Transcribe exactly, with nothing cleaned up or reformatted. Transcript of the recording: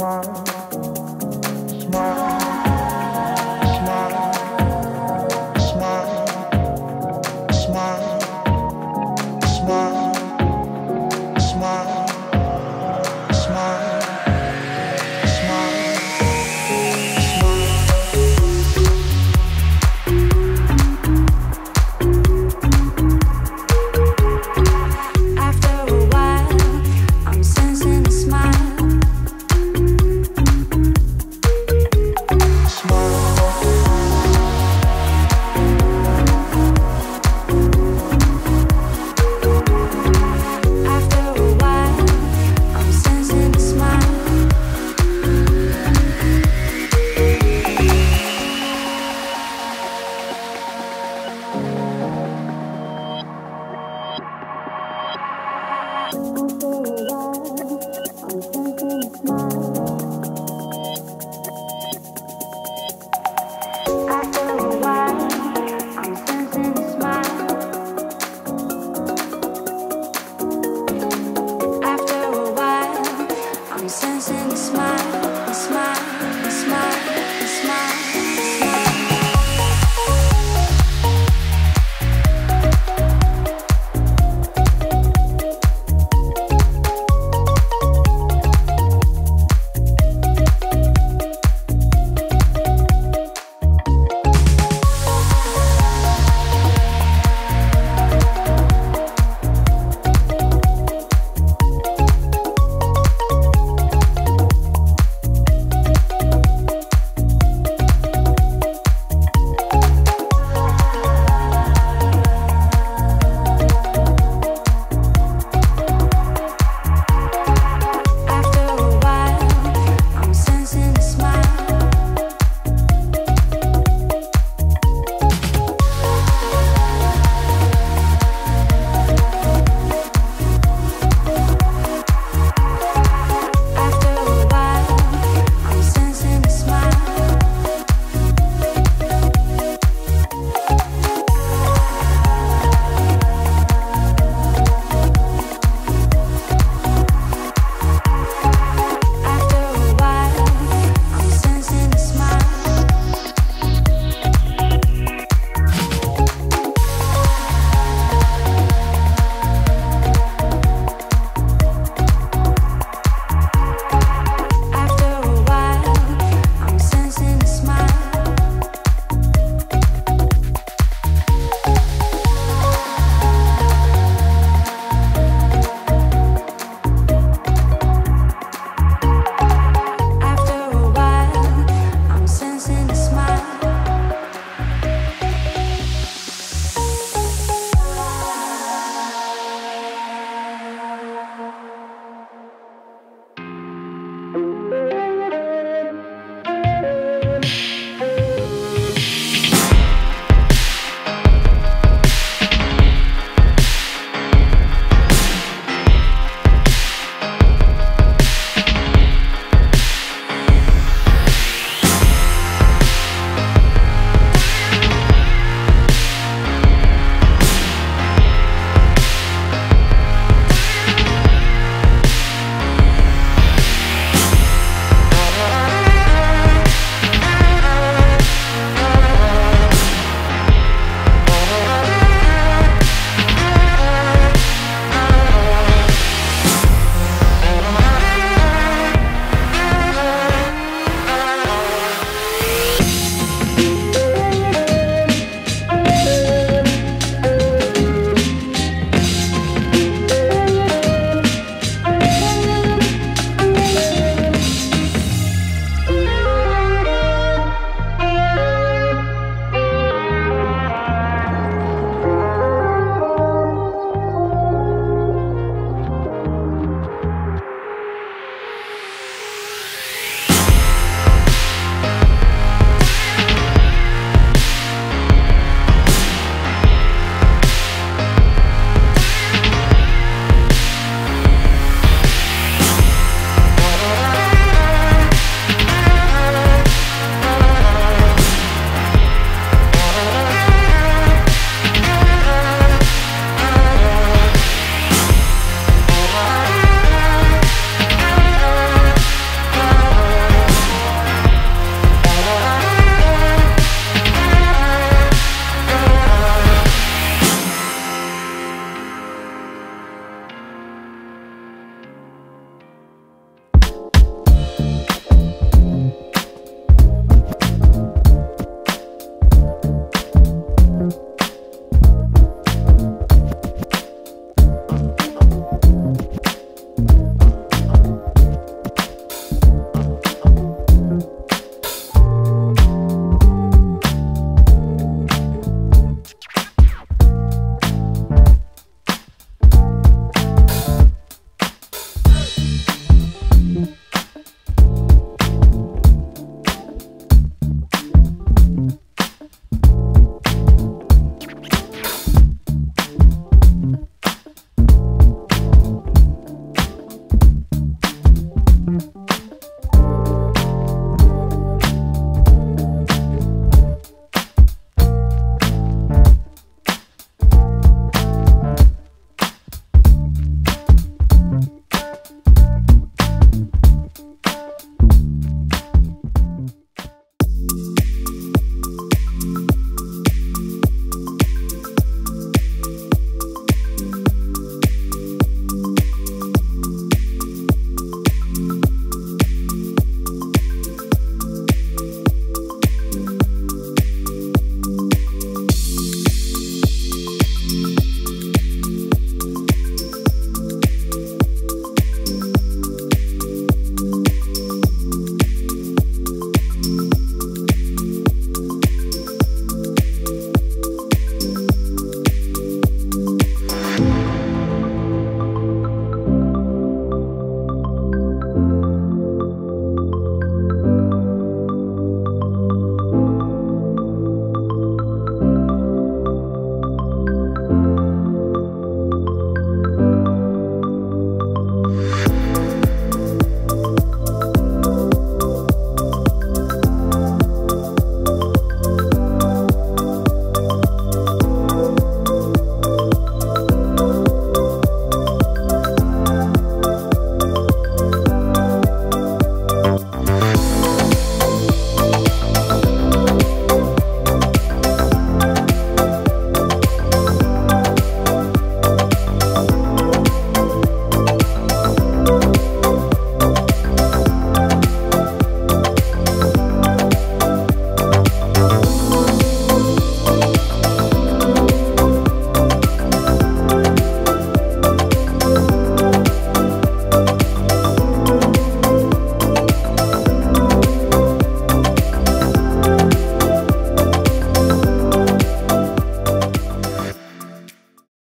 smile.